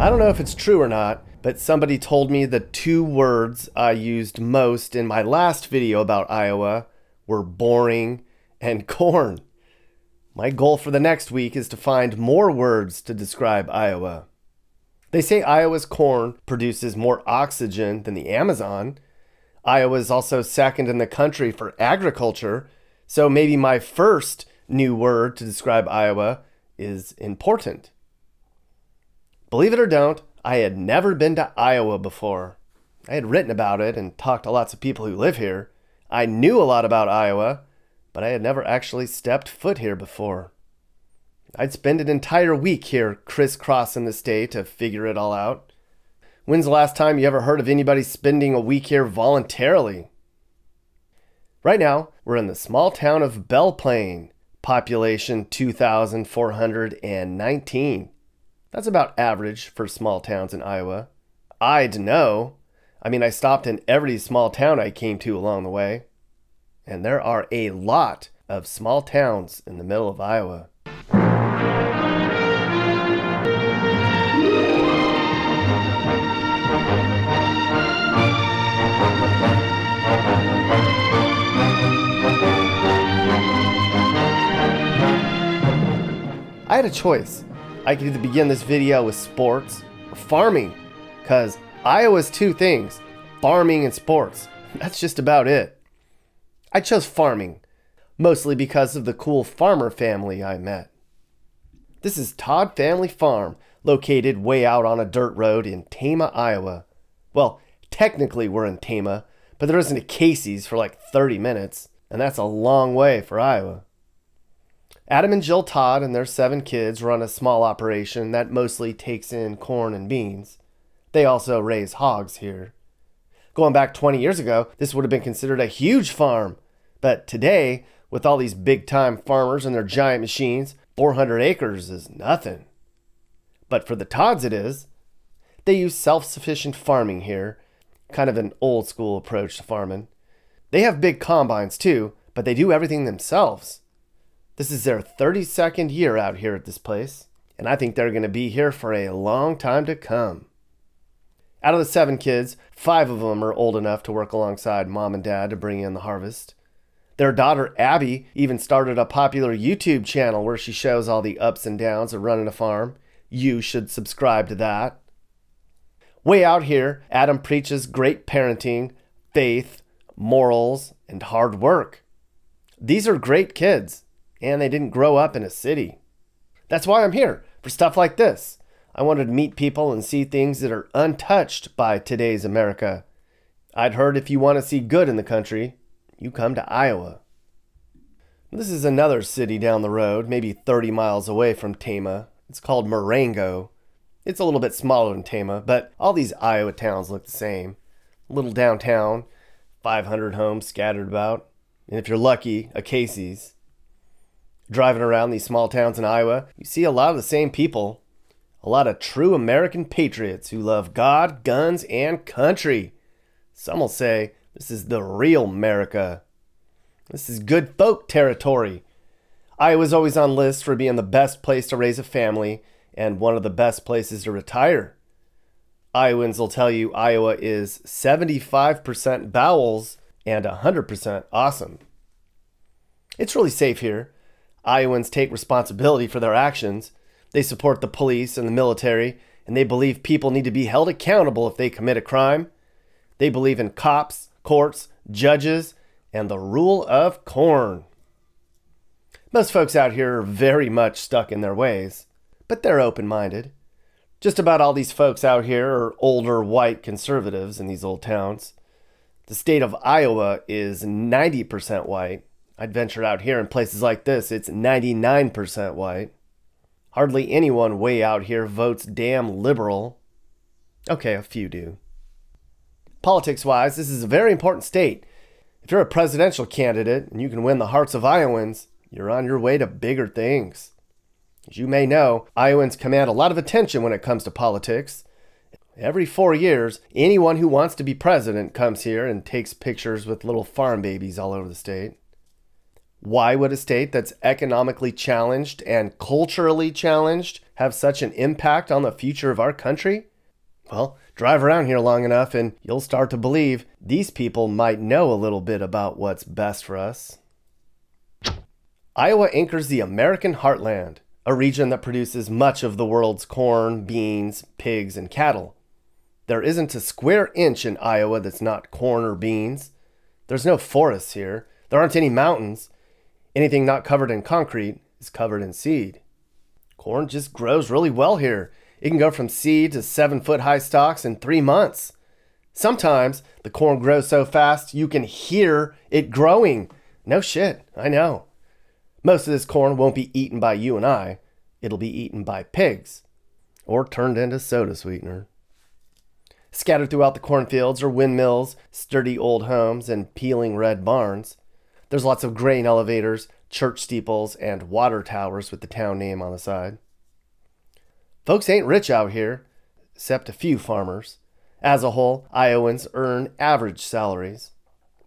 I don't know if it's true or not, but somebody told me the two words I used most in my last video about Iowa were boring and corn. My goal for the next week is to find more words to describe Iowa. They say Iowa's corn produces more oxygen than the Amazon. Iowa is also second in the country for agriculture, so maybe my first new word to describe Iowa is important. Believe it or don't, I had never been to Iowa before. I had written about it and talked to lots of people who live here. I knew a lot about Iowa, but I had never actually stepped foot here before. I'd spend an entire week here crisscrossing the state to figure it all out. When's the last time you ever heard of anybody spending a week here voluntarily? Right now, we're in the small town of Belle Plaine, population 2,419. That's about average for small towns in Iowa. I'd know. I mean, I stopped in every small town I came to along the way. And there are a lot of small towns in the middle of Iowa. I had a choice. I could either begin this video with sports or farming, because Iowa's two things, farming and sports. That's just about it. I chose farming, mostly because of the cool farmer family I met. This is Todd Family Farm, located way out on a dirt road in Tama, Iowa. Well, technically we're in Tama, but there isn't a Casey's for like 30 minutes, and that's a long way for Iowa. Adam and Jill Todd and their 7 kids run a small operation that mostly takes in corn and beans. They also raise hogs here. Going back 20 years ago, this would have been considered a huge farm. But today, with all these big-time farmers and their giant machines, 400 acres is nothing. But for the Todds it is. They use self-sufficient farming here, kind of an old-school approach to farming. They have big combines too, but they do everything themselves. This is their 32nd year out here at this place, and I think they're going to be here for a long time to come. Out of the 7 kids, 5 of them are old enough to work alongside mom and dad to bring in the harvest. Their daughter, Abby, even started a popular YouTube channel where she shows all the ups and downs of running a farm. You should subscribe to that. Way out here, Adam preaches great parenting, faith, morals, and hard work. These are great kids. And they didn't grow up in a city. That's why I'm here, for stuff like this. I wanted to meet people and see things that are untouched by today's America. I'd heard if you want to see good in the country, you come to Iowa. This is another city down the road, maybe 30 miles away from Tama. It's called Marengo. It's a little bit smaller than Tama, but all these Iowa towns look the same. A little downtown, 500 homes scattered about, and if you're lucky, a Casey's. Driving around these small towns in Iowa, you see a lot of the same people. A lot of true American patriots who love God, guns, and country. Some will say this is the real America. This is good folk territory. Iowa's always on lists for being the best place to raise a family and one of the best places to retire. Iowans will tell you Iowa is 75% bowels and 100% awesome. It's really safe here. Iowans take responsibility for their actions. They support the police and the military, and they believe people need to be held accountable if they commit a crime. They believe in cops, courts, judges, and the rule of corn. Most folks out here are very much stuck in their ways, but they're open-minded. Just about all these folks out here are older white conservatives in these old towns. The state of Iowa is 90% white. I'd venture out here in places like this, it's 99% white. Hardly anyone way out here votes damn liberal. Okay, a few do. Politics-wise, this is a very important state. If you're a presidential candidate and you can win the hearts of Iowans, you're on your way to bigger things. As you may know, Iowans command a lot of attention when it comes to politics. Every 4 years, anyone who wants to be president comes here and takes pictures with little farm babies all over the state. Why would a state that's economically challenged and culturally challenged have such an impact on the future of our country? Well, drive around here long enough and you'll start to believe these people might know a little bit about what's best for us. Iowa anchors the American heartland, a region that produces much of the world's corn, beans, pigs, and cattle. There isn't a square inch in Iowa that's not corn or beans. There's no forests here. There aren't any mountains. Anything not covered in concrete is covered in seed. Corn just grows really well here. It can go from seed to 7-foot-high stalks in 3 months. Sometimes the corn grows so fast you can hear it growing. No shit, I know. Most of this corn won't be eaten by you and I. It'll be eaten by pigs or turned into soda sweetener. Scattered throughout the cornfields are windmills, sturdy old homes, and peeling red barns. There's lots of grain elevators, church steeples, and water towers with the town name on the side. Folks ain't rich out here, except a few farmers. As a whole, Iowans earn average salaries.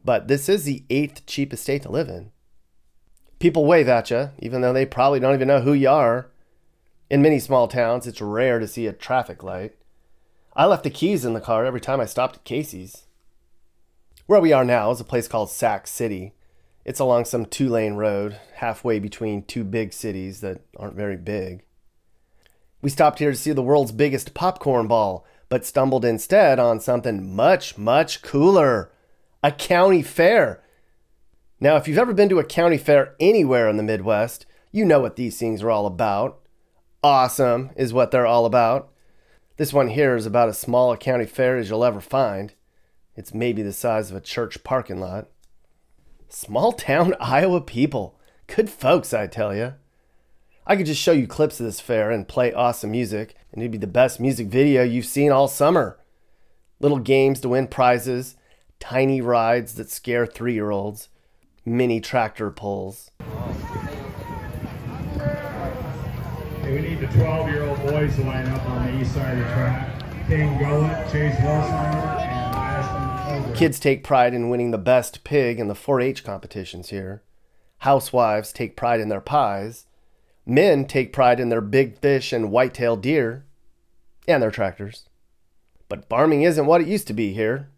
But this is the 8th cheapest state to live in. People wave at you, even though they probably don't even know who you are. In many small towns, it's rare to see a traffic light. I left the keys in the car every time I stopped at Casey's. Where we are now is a place called Sac City. It's along some 2-lane road, halfway between 2 big cities that aren't very big. We stopped here to see the world's biggest popcorn ball, but stumbled instead on something much, much cooler. A county fair. Now, if you've ever been to a county fair anywhere in the Midwest, you know what these things are all about. Awesome is what they're all about. This one here is about as small a county fair as you'll ever find. It's maybe the size of a church parking lot. Small town Iowa people. Good folks, I tell ya. I could just show you clips of this fair and play awesome music, and it'd be the best music video you've seen all summer. Little games to win prizes, tiny rides that scare 3-year-olds, mini tractor pulls. Hey, we need the 12-year-old boys to line up on the east side of the track. Dane Gullett, Chase Wilson. Kids take pride in winning the best pig in the 4-H competitions here. Housewives take pride in their pies. Men take pride in their big fish and white-tailed deer. And their tractors. But farming isn't what it used to be here.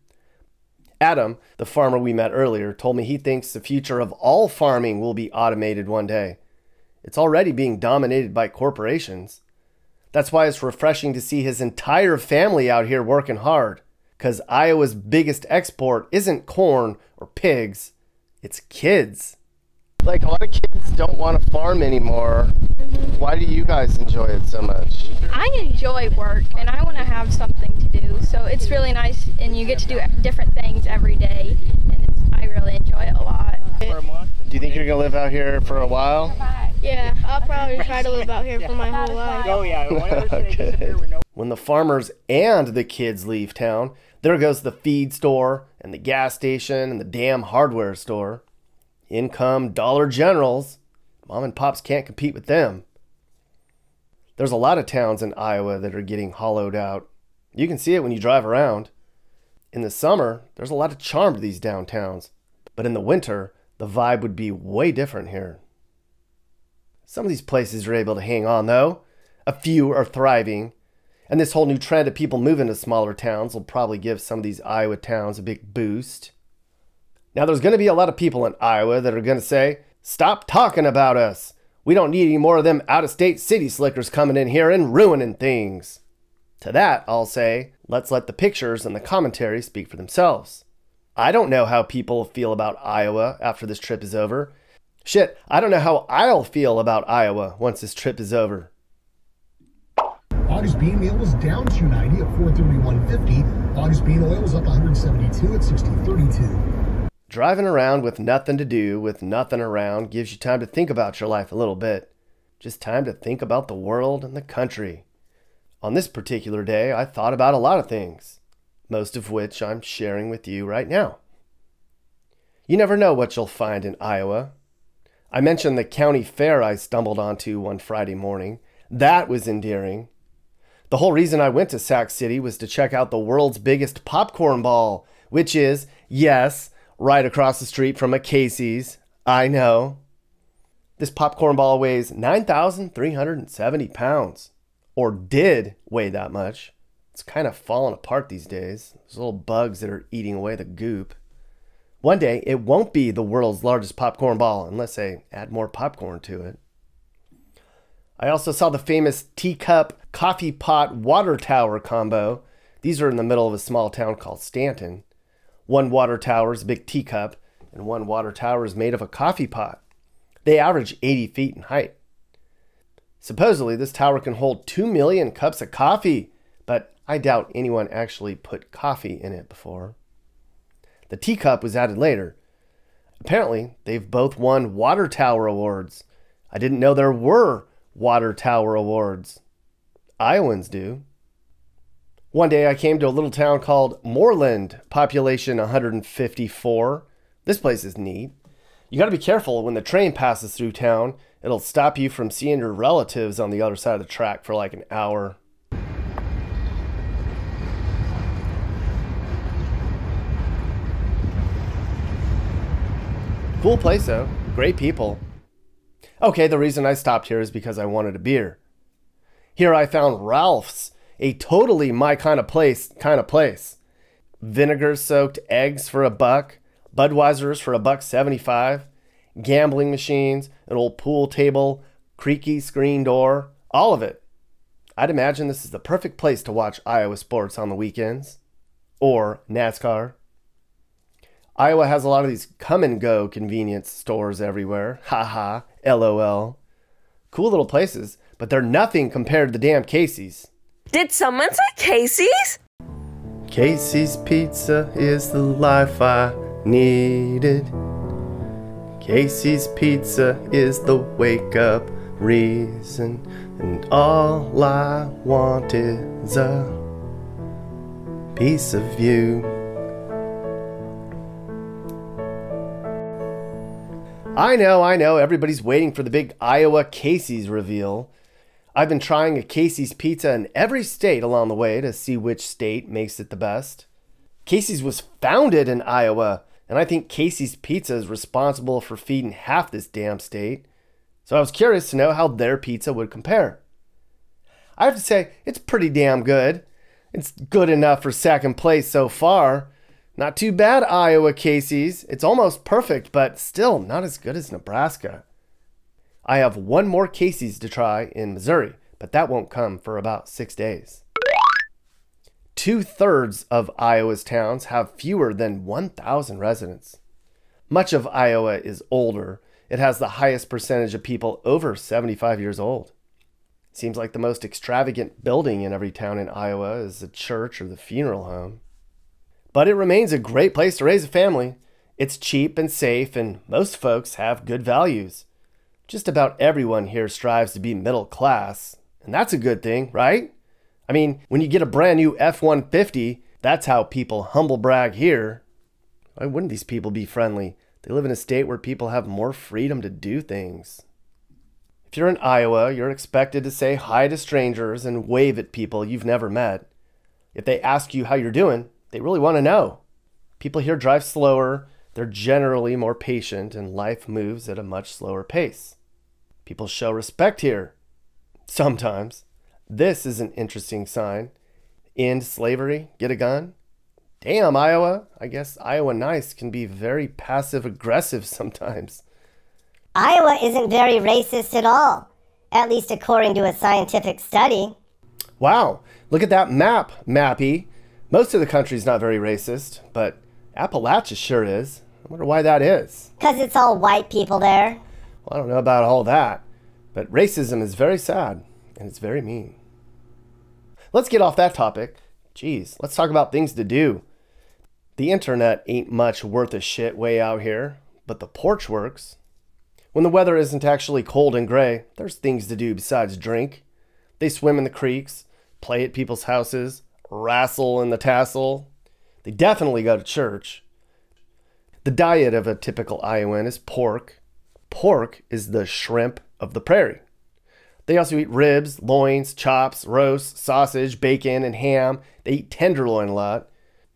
Adam, the farmer we met earlier, told me he thinks the future of all farming will be automated one day. It's already being dominated by corporations. That's why it's refreshing to see his entire family out here working hard. Because Iowa's biggest export isn't corn or pigs, it's kids. Like, a lot of kids don't want to farm anymore. Why do you guys enjoy it so much? I enjoy work, and I want to have something to do, so it's really nice, and you get to do different things every day, and I really enjoy it a lot. Do you think you're going to live out here for a while? Yeah, I'll probably try to live out here for my whole life. Oh, yeah. When the farmers and the kids leave town, there goes the feed store and the gas station and the damn hardware store. In come Dollar Generals. Mom and pops can't compete with them. There's a lot of towns in Iowa that are getting hollowed out. You can see it when you drive around. In the summer, there's a lot of charm to these downtowns. But in the winter, the vibe would be way different here. Some of these places are able to hang on, though. A few are thriving. And this whole new trend of people moving to smaller towns will probably give some of these Iowa towns a big boost. Now, there's going to be a lot of people in Iowa that are going to say, stop talking about us. We don't need any more of them out-of-state city slickers coming in here and ruining things. To that, I'll say, let's let the pictures and the commentary speak for themselves. I don't know how people feel about Iowa after this trip is over. Shit, I don't know how I'll feel about Iowa once this trip is over. August bean meal was down $2.90 at $431.50. August bean oil was up $172 at $16.32. Driving around with nothing to do, with nothing around, gives you time to think about your life a little bit. Just time to think about the world and the country. On this particular day, I thought about a lot of things, most of which I'm sharing with you right now. You never know what you'll find in Iowa. I mentioned the county fair I stumbled onto one Friday morning. That was endearing. The whole reason I went to Sac City was to check out the world's biggest popcorn ball, which is, yes, right across the street from a Casey's. I know. This popcorn ball weighs 9,370 pounds, or did weigh that much. It's kind of falling apart these days. There's little bugs that are eating away the goop. One day, it won't be the world's largest popcorn ball unless they add more popcorn to it. I also saw the famous teacup coffee pot water tower combo. These are in the middle of a small town called Stanton. One water tower is a big teacup, and one water tower is made of a coffee pot. They average 80 feet in height. Supposedly, this tower can hold 2 million cups of coffee, but I doubt anyone actually put coffee in it before. The teacup was added later. Apparently, they've both won water tower awards. I didn't know there were water tower awards. Iowans do. One day, I came to a little town called Moreland, population 154. This place is neat. You got to be careful when the train passes through town. It'll stop you from seeing your relatives on the other side of the track for like an hour. Cool place though, great people. Okay, the reason I stopped here is because I wanted a beer. Here I found Ralph's, a totally my kind of place. Vinegar-soaked eggs for $1. Budweiser's for $1.75, gambling machines, an old pool table, creaky screen door, all of it. I'd imagine this is the perfect place to watch Iowa sports on the weekends, or NASCAR. Iowa has a lot of these come-and-go convenience stores everywhere. Haha, LOL. Cool little places, but they're nothing compared to the damn Casey's. Did someone say Casey's? Casey's Pizza is the life I needed. Casey's Pizza is the wake-up reason, and all I want is a piece of you. I know, everybody's waiting for the big Iowa Casey's reveal. I've been trying a Casey's Pizza in every state along the way to see which state makes it the best. Casey's was founded in Iowa, and I think Casey's Pizza is responsible for feeding half this damn state. So I was curious to know how their pizza would compare. I have to say, it's pretty damn good. It's good enough for second place so far. Not too bad, Iowa Casey's. It's almost perfect, but still not as good as Nebraska. I have one more Casey's to try in Missouri, but that won't come for about 6 days. 2/3 of Iowa's towns have fewer than 1,000 residents. Much of Iowa is older. It has the highest percentage of people over 75 years old. It seems like the most extravagant building in every town in Iowa is the church or the funeral home. But it remains a great place to raise a family. It's cheap and safe, and most folks have good values. Just about everyone here strives to be middle class, and that's a good thing, right? I mean, when you get a brand new F-150, that's how people humble brag here. Why wouldn't these people be friendly? They live in a state where people have more freedom to do things. If you're in Iowa, you're expected to say hi to strangers and wave at people you've never met. If they ask you how you're doing, they really want to know. People here drive slower, they're generally more patient, and life moves at a much slower pace. People show respect here. Sometimes. This is an interesting sign. End slavery, get a gun. Damn, Iowa. I guess Iowa nice can be very passive-aggressive sometimes. Iowa isn't very racist at all, at least according to a scientific study. Wow, look at that map, Mappy. Most of the country's not very racist, but Appalachia sure is. I wonder why that is. 'Cause it's all white people there. Well, I don't know about all that, but racism is very sad. And it's very mean. Let's get off that topic. Jeez, let's talk about things to do. The internet ain't much worth a shit way out here, but the porch works. When the weather isn't actually cold and gray, there's things to do besides drink. They swim in the creeks, play at people's houses, wrestle in the tassel. They definitely go to church. The diet of a typical Iowan is pork. Pork is the shrimp of the prairie. They also eat ribs, loins, chops, roasts, sausage, bacon, and ham. They eat tenderloin a lot.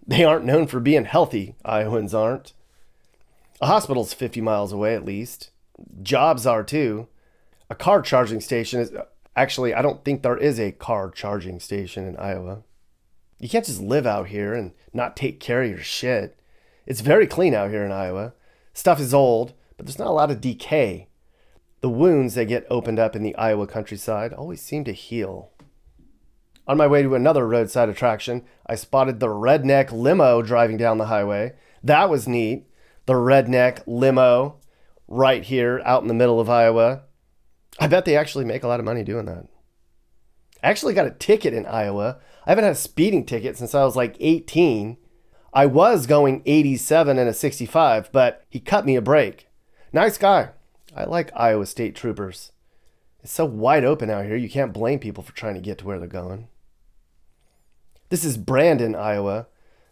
They aren't known for being healthy, Iowans aren't. A hospital's 50 miles away at least. jobs are too. A car charging station is actually, I don't think there is a car charging station in Iowa. You can't just live out here and not take care of your shit. It's very clean out here in Iowa. Stuff is old, but there's not a lot of decay. The wounds that get opened up in the Iowa countryside always seem to heal. On my way to another roadside attraction, I spotted the redneck limo driving down the highway. That was neat. The redneck limo right here out in the middle of Iowa. I bet they actually make a lot of money doing that. I actually got a ticket in Iowa. I haven't had a speeding ticket since I was like 18. I was going 87 and a 65, but he cut me a break. Nice guy. I like Iowa State Troopers. It's so wide open out here, you can't blame people for trying to get to where they're going. This is Brandon, Iowa.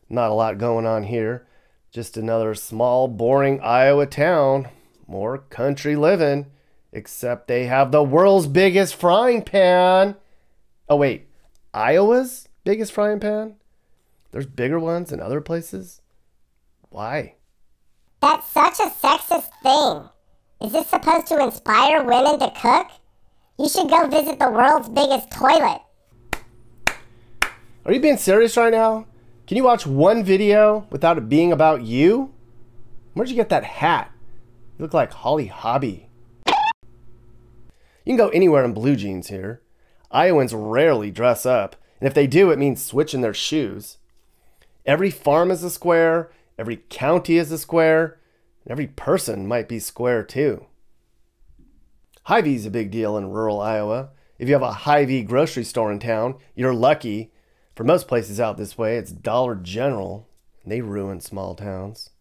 Not a lot going on here. Just another small, boring Iowa town. More country living. Except they have the world's biggest frying pan. Oh wait, Iowa's biggest frying pan? There's bigger ones in other places? Why? That's such a sexist thing. Is this supposed to inspire women to cook? You should go visit the world's biggest toilet. Are you being serious right now? Can you watch one video without it being about you? Where'd you get that hat? You look like Holly Hobby. You can go anywhere in blue jeans here. Iowans rarely dress up, and if they do, it means switching their shoes. Every farm is a square, every county is a square, and every person might be square too. Hy-Vee is a big deal in rural Iowa. If you have a Hy-Vee grocery store in town, you're lucky. For most places out this way, it's Dollar General, and they ruin small towns.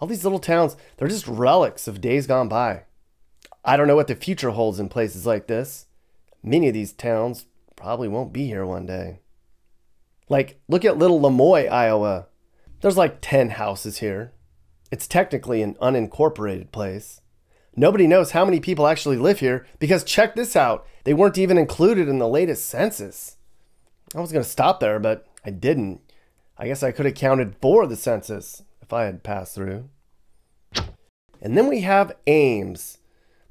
All these little towns, they're just relics of days gone by. I don't know what the future holds in places like this. Many of these towns probably won't be here one day. Like, look at Little Lemoy, Iowa. There's like 10 houses here. It's technically an unincorporated place. Nobody knows how many people actually live here because check this out. They weren't even included in the latest census. I was going to stop there, but I didn't. I guess I could have counted for the census if I had passed through. And then we have Ames.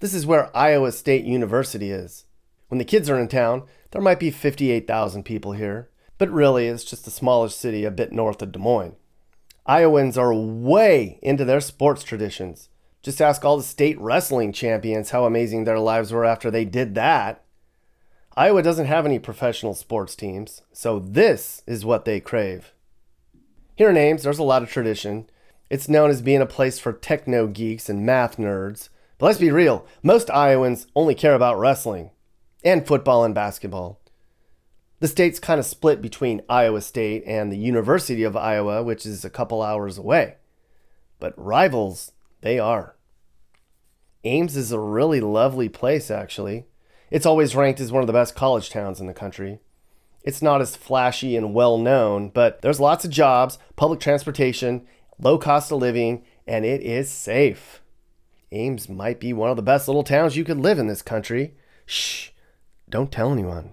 This is where Iowa State University is. When the kids are in town, there might be 58,000 people here, but really it's just a smallish city a bit north of Des Moines. Iowans are way into their sports traditions. Just ask all the state wrestling champions how amazing their lives were after they did that. Iowa doesn't have any professional sports teams, so this is what they crave. Here in Ames, there's a lot of tradition. It's known as being a place for techno geeks and math nerds. Let's be real, most Iowans only care about wrestling and football and basketball. The state's kind of split between Iowa State and the University of Iowa, which is a couple hours away. But rivals, they are. Ames is a really lovely place, actually. It's always ranked as one of the best college towns in the country. It's not as flashy and well-known, but there's lots of jobs, public transportation, low cost of living, and it is safe. Ames might be one of the best little towns you could live in this country. Shh, don't tell anyone.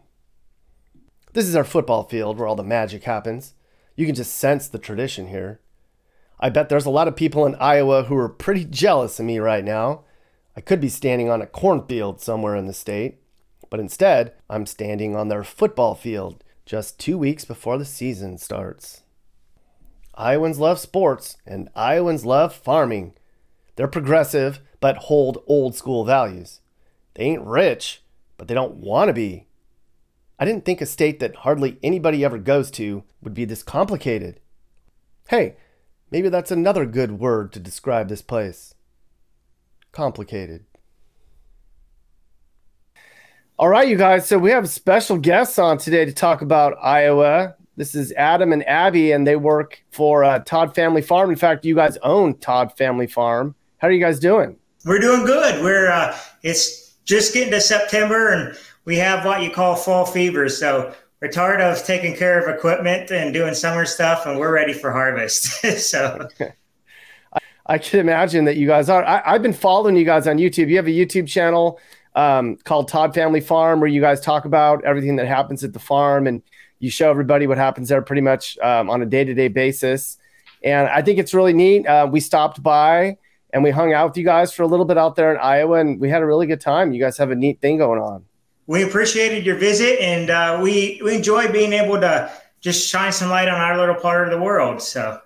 This is our football field where all the magic happens. You can just sense the tradition here. I bet there's a lot of people in Iowa who are pretty jealous of me right now. I could be standing on a cornfield somewhere in the state, but instead, I'm standing on their football field just 2 weeks before the season starts. Iowans love sports and Iowans love farming. They're progressive, but hold old school values. They ain't rich, but they don't want to be. I didn't think a state that hardly anybody ever goes to would be this complicated. Hey, maybe that's another good word to describe this place. Complicated. All right, you guys, so we have special guests on today to talk about Iowa. This is Adam and Abby, and they work for Todd Family Farm. In fact, you guys own Todd Family Farm. How are you guys doing? We're doing good. It's just getting to September, and we have what you call fall fever. So we're tired of taking care of equipment and doing summer stuff, and we're ready for harvest. So I can imagine that you guys are. I've been following you guys on YouTube. You have a YouTube channel called Todd Family Farm, where you guys talk about everything that happens at the farm, and you show everybody what happens there pretty much on a day-to-day basis. And I think it's really neat. We stopped by and we hung out with you guys for a little bit out there in Iowa, and we had a really good time. You guys have a neat thing going on. We appreciated your visit, and we enjoy being able to just shine some light on our little part of the world. So,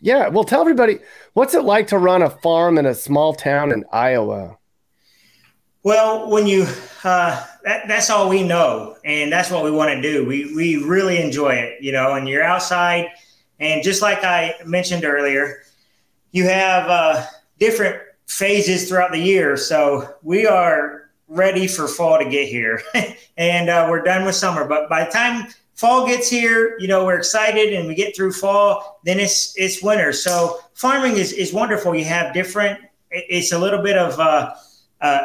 yeah, well, tell everybody, what's it like to run a farm in a small town in Iowa? Well, when you that's all we know, and that's what we want to do. We really enjoy it, you know. And you're outside, and just like I mentioned earlier, you have different phases throughout the year. So we are ready for fall to get here and we're done with summer, but by the time fall gets here, you know, we're excited and we get through fall, then it's winter. So farming is wonderful. You have different, it's a little bit of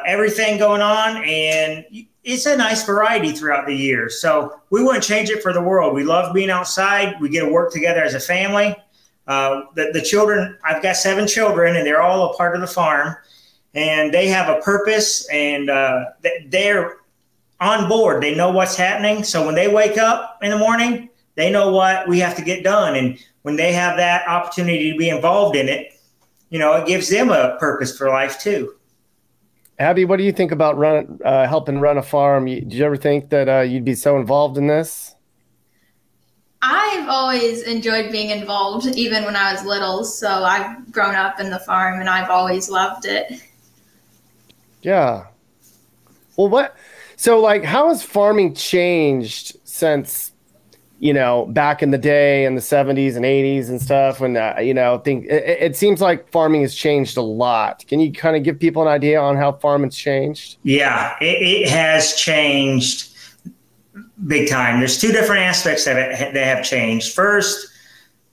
everything going on, and it's a nice variety throughout the year. So we wouldn't change it for the world. We love being outside. We get to work together as a family. The children, I've got 7 children, and they're all a part of the farm. And they have a purpose, and they're on board. They know what's happening. So when they wake up in the morning, they know what we have to get done. And when they have that opportunity to be involved in it, you know, it gives them a purpose for life too. Abby, what do you think about helping run a farm? Did you ever think that you'd be so involved in this? I've always enjoyed being involved, even when I was little. So I've grown up in the farm, and I've always loved it. Yeah. Well, so like, how has farming changed since, you know, back in the day in the 70s and 80s and stuff? When, you know, it seems like farming has changed a lot. Can you kind of give people an idea on how farming's changed? Yeah, it has changed big time. There's 2 different aspects that have changed. First,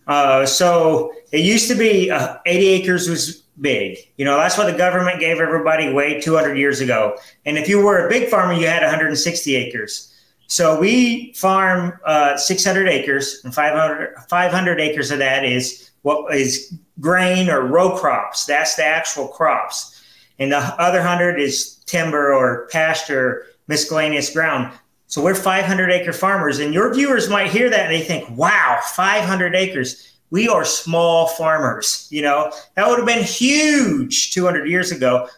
so it used to be 80 acres was big. You know, that's what the government gave everybody way 200 years ago. And if you were a big farmer, you had 160 acres. So we farm 600 acres, and 500 acres of that is what is grain or row crops. That's the actual crops. And the other 100 is timber or pasture, miscellaneous ground. So we're 500-acre farmers, and your viewers might hear that and they think, wow, 500 acres. We are small farmers, you know. That would have been huge 200 years ago.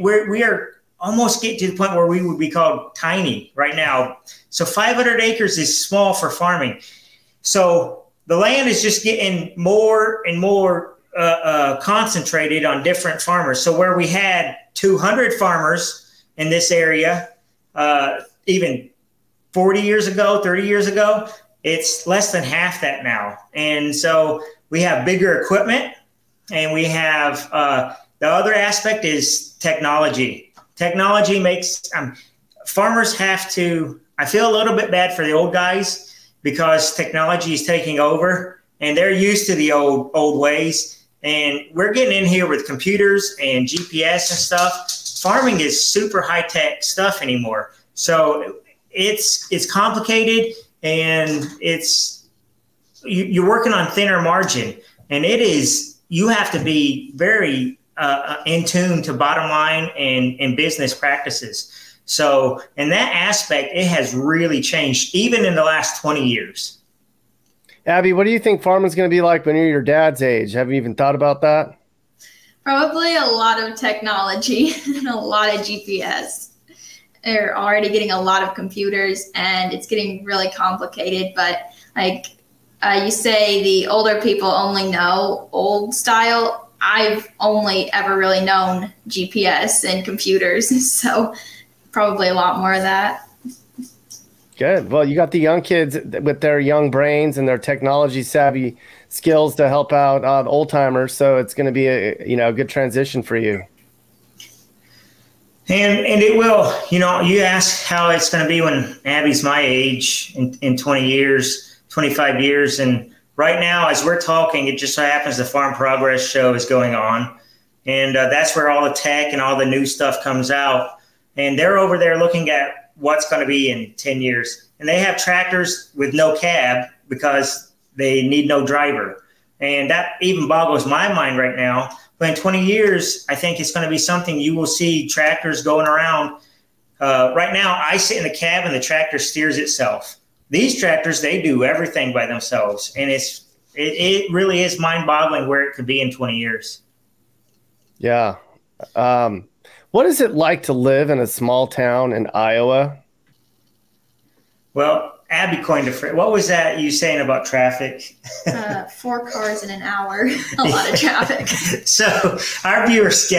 We are almost getting to the point where we would be called tiny right now. So 500 acres is small for farming. So the land is just getting more and more concentrated on different farmers. So where we had 200 farmers in this area, even 40 years ago, 30 years ago, it's less than half that now. And so we have bigger equipment, and we have the other aspect is technology. Technology makes farmers have to, I feel a little bit bad for the old guys, because technology is taking over, and they're used to the old ways. And we're getting in here with computers and GPS and stuff. Farming is super high-tech stuff anymore. So it's complicated, and you're working on thinner margin, and you have to be very in tune to bottom line and business practices. So in that aspect, it has really changed, even in the last 20 years. Abby, what do you think farming's going to be like when you're your dad's age? Have you even thought about that? Probably a lot of technology and a lot of GPS. They're already getting a lot of computers, and it's getting really complicated. But like you say, the older people only know old style. I've only ever really known GPS and computers, so probably a lot more of that. Good. Well, you got the young kids with their young brains and their technology savvy skills to help out the old timers. So it's going to be a good transition for you. And it will, you know. You ask how it's going to be when Abby's my age in 20 years, 25 years. And right now, as we're talking, it just so happens the Farm Progress show is going on. And that's where all the tech and all the new stuff comes out. And they're over there looking at what's going to be in 10 years. And they have tractors with no cab because they need no driver. And that even boggles my mind right now. But in 20 years, I think it's going to be something you will see tractors going around. Right now, I sit in the cab and the tractor steers itself. These tractors, they do everything by themselves. And it really is mind-boggling where it could be in 20 years. Yeah. What is it like to live in a small town in Iowa? Well, Abby coined a phrase. What was that you saying about traffic? 4 cars in an hour, a lot of traffic. So our viewers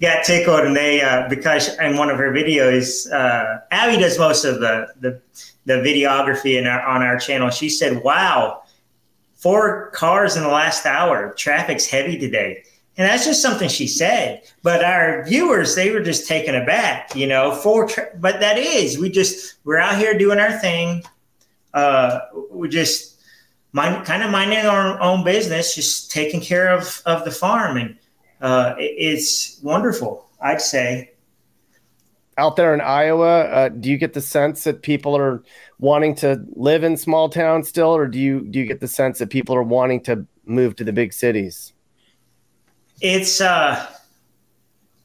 got tickled, and they because in one of her videos, Abby does most of the videography on our channel. She said, "Wow, 4 cars in the last hour. Traffic's heavy today." And that's just something she said. But our viewers, they were just taken aback, you know. But that is, we're out here doing our thing. We just minding our own business, just taking care of the farm, and it's wonderful, I'd say. Out there in Iowa, do you get the sense that people are wanting to live in small towns still, or do you get the sense that people are wanting to move to the big cities? It's,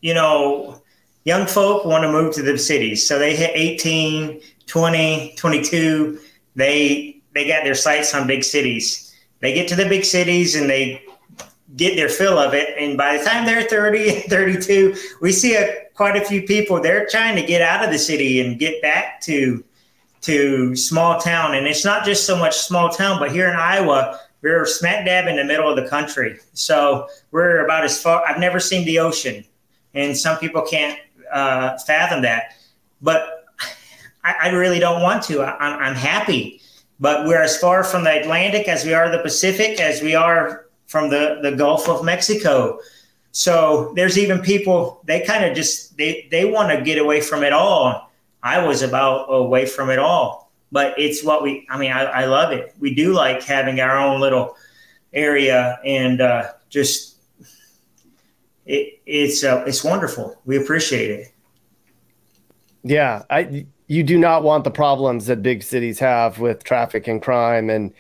you know, young folk want to move to the cities. So they hit 18, 20, 22. They got their sights on big cities. They get to the big cities and they get their fill of it. And by the time they're 30, 32, we see quite a few people. They're trying to get out of the city and get back to small town. And it's not just so much small town, but here in Iowa, we're smack dab in the middle of the country. So we're about as far, I've never seen the ocean, and some people can't fathom that, but I really don't want to. I'm happy, but we're as far from the Atlantic as we are the Pacific, as we are from the Gulf of Mexico. So there's even people, they kind of just, they want to get away from it all. I was about away from it all. But it's what we, I mean, I love it. We do like having our own little area, and just, it's wonderful. We appreciate it. Yeah. You do not want the problems that big cities have with traffic and crime. And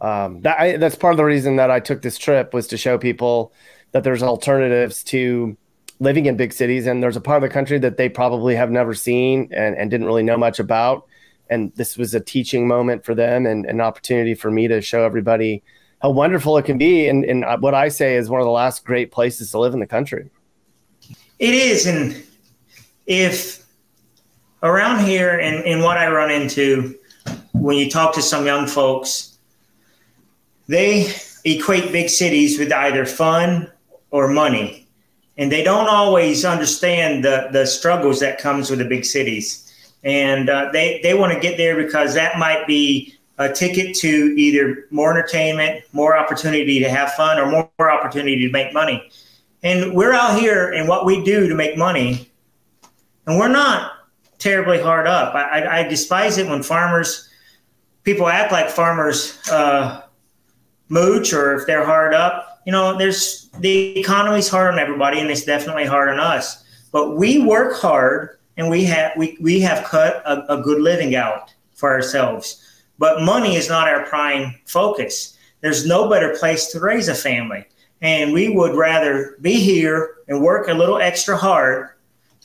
that's part of the reason that I took this trip, was to show people that there's alternatives to living in big cities. And there's a part of the country that they probably have never seen and didn't really know much about. And this was a teaching moment for them, and an opportunity for me to show everybody how wonderful it can be. And what I say is one of the last great places to live in the country. It is. And if around here, and what I run into when you talk to some young folks, they equate big cities with either fun or money. And they don't always understand the struggles that comes with the big cities. And they want to get there because that might be a ticket to either more entertainment, more opportunity to have fun, or more opportunity to make money. And we're out here, and what we do to make money, and we're not terribly hard up. I despise it when people act like farmers mooch, or if they're hard up. You know, the economy's hard on everybody, and it's definitely hard on us. But we work hard. And we have cut a good living out for ourselves. But money is not our prime focus. There's no better place to raise a family. And we would rather be here and work a little extra hard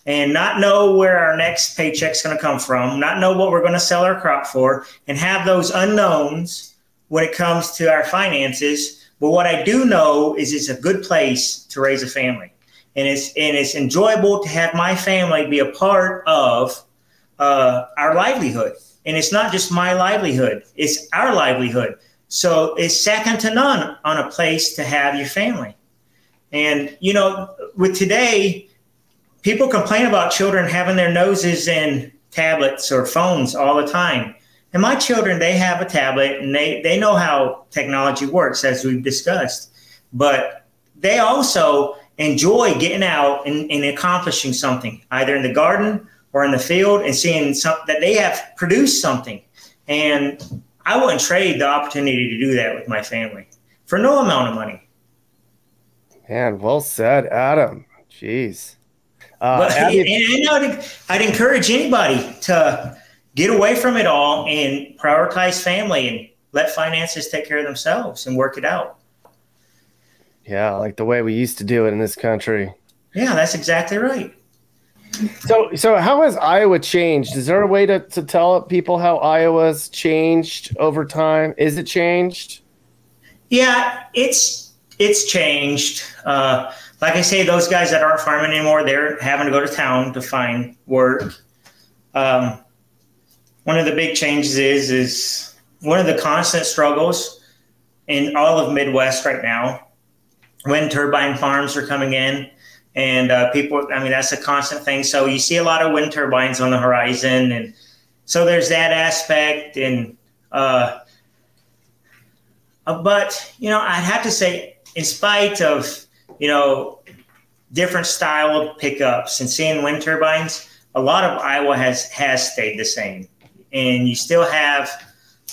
and not know where our next paycheck's going to come from, not know what we're going to sell our crop for, and have those unknowns when it comes to our finances. But what I do know is it's a good place to raise a family. And it's enjoyable to have my family be a part of our livelihood. And it's not just my livelihood, it's our livelihood. So it's second to none on a place to have your family. And, you know, with today, people complain about children having their noses in tablets or phones all the time. And my children, they have a tablet, and they know how technology works, as we've discussed. But they also enjoy getting out and accomplishing something, either in the garden or in the field, and seeing that they have produced something. And I wouldn't trade the opportunity to do that with my family for no amount of money. Man, well said, Adam. Jeez. I'd encourage anybody to get away from it all and prioritize family and let finances take care of themselves and work it out. Yeah, like the way we used to do it in this country. Yeah, that's exactly right. So how has Iowa changed? Is there a way to tell people how Iowa's changed over time? Is it changed? Yeah, it's changed. Like I say, those guys that aren't farming anymore, they're having to go to town to find work. One of the big changes is one of the constant struggles in all of Midwest right now, wind turbine farms are coming in, and people, I mean, that's a constant thing. So you see a lot of wind turbines on the horizon. And so there's that aspect. And, but, you know, I'd have to say, in spite of, you know, different style of pickups and seeing wind turbines, a lot of Iowa has stayed the same. And you still have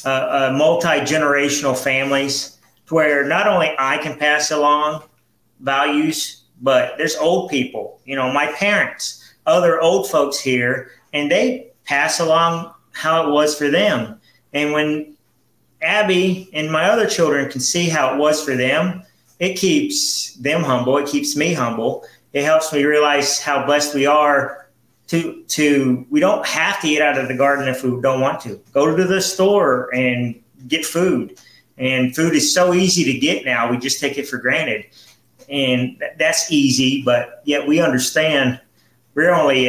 multi-generational families to where not only I can pass along values, but there's old people, you know, my parents, other old folks here, and they pass along how it was for them. And when Abby and my other children can see how it was for them, it keeps them humble. It keeps me humble. It helps me realize how blessed we are to we don't have to eat out of the garden if we don't want to. Go to the store and get food. And food is so easy to get now. We just take it for granted. And that's easy, but yet we understand we're only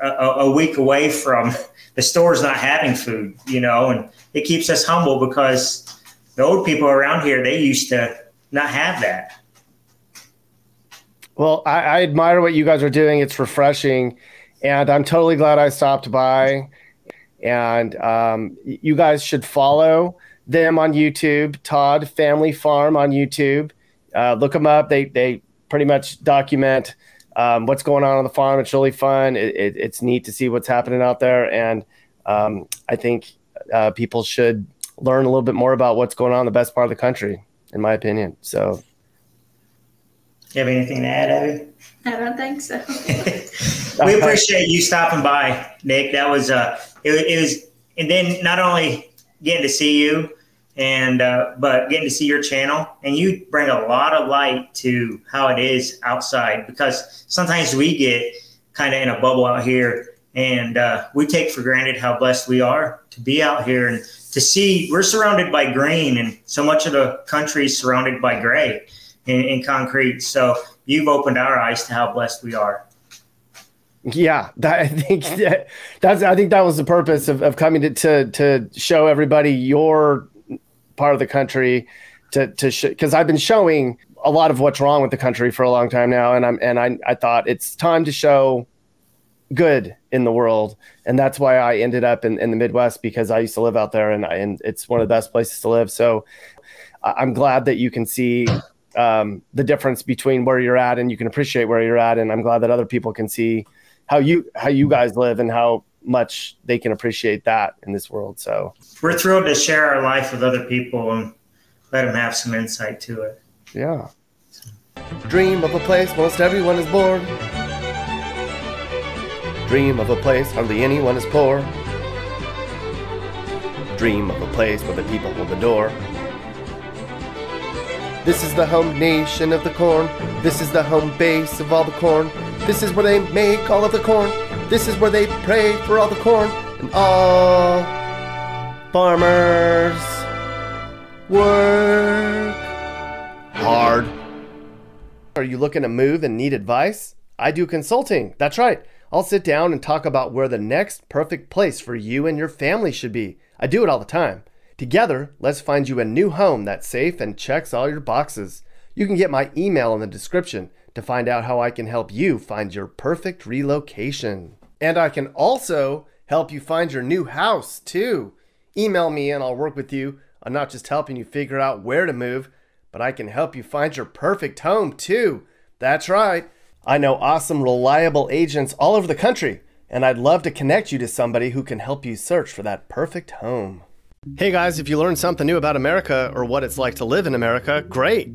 a week away from the store's not having food, you know, and it keeps us humble because the old people around here, they used to not have that. Well, I admire what you guys are doing. It's refreshing. And I'm totally glad I stopped by. And you guys should follow them on YouTube, Todd Family Farm on YouTube. Look them up. They pretty much document what's going on the farm. It's really fun. It's neat to see what's happening out there. And I think people should learn a little bit more about what's going on in the best part of the country, in my opinion. So, you have anything to add, Abby? I don't think so. We appreciate you stopping by, Nick. That was it was, and then not only getting to see you, and but getting to see your channel, and you bring a lot of light to how it is outside, because sometimes we get kind of in a bubble out here, and we take for granted how blessed we are to be out here and to see we're surrounded by green, and so much of the country is surrounded by gray and concrete. So you've opened our eyes to how blessed we are. Yeah, I think that was the purpose of coming to show everybody your part of the country, because I've been showing a lot of what's wrong with the country for a long time now, and I thought it's time to show good in the world, and that's why I ended up in the Midwest, because I used to live out there, and it's one of the best places to live. So I'm glad that you can see the difference between where you're at, and you can appreciate where you're at, and I'm glad that other people can see how you guys live and how much they can appreciate that in this world. So we're thrilled to share our life with other people and let them have some insight to it. Yeah. Dream of a place most everyone is born. Dream of a place hardly anyone is poor. Dream of a place where the people will adore. This is the home nation of the corn. This is the home base of all the corn. This is where they make all of the corn. This is where they pray for all the corn, and all farmers work hard. Are you looking to move and need advice? I do consulting. That's right. I'll sit down and talk about where the next perfect place for you and your family should be. I do it all the time. Together, let's find you a new home that's safe and checks all your boxes. You can get my email in the description to find out how I can help you find your perfect relocation. And I can also help you find your new house too. Email me and I'll work with you. I'm not just helping you figure out where to move, but I can help you find your perfect home too. That's right. I know awesome, reliable agents all over the country, and I'd love to connect you to somebody who can help you search for that perfect home. Hey guys, if you learned something new about America or what it's like to live in America, great.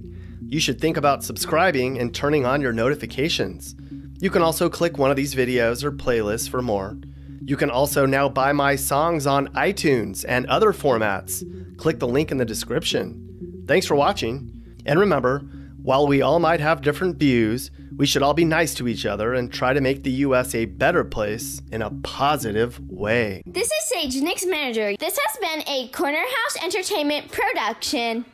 You should think about subscribing and turning on your notifications. You can also click one of these videos or playlists for more. You can also now buy my songs on iTunes and other formats. Click the link in the description. Thanks for watching. And remember, while we all might have different views, we should all be nice to each other and try to make the U.S. a better place in a positive way. This is Sage, Nick's manager. This has been a Corner House Entertainment production.